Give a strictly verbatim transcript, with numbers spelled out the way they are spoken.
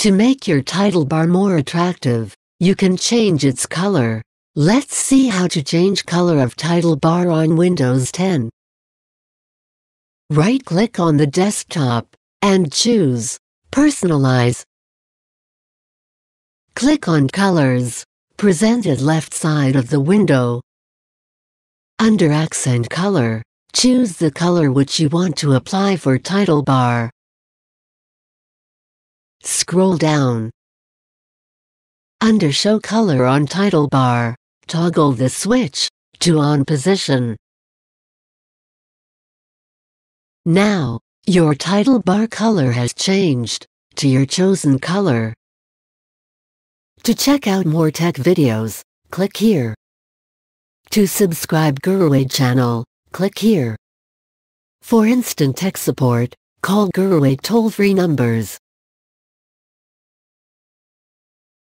To make your title bar more attractive, you can change its color. Let's see how to change color of title bar on Windows ten. Right-click on the desktop and choose Personalize. Click on Colors, presented left side of the window. Under Accent Color, choose the color which you want to apply for title bar. Scroll down. Under Show Color on Title Bar, toggle the switch to On Position. Now, your title bar color has changed to your chosen color. To check out more tech videos, click here. To subscribe GuruAid channel, click here. For instant tech support, call GuruAid toll-free numbers.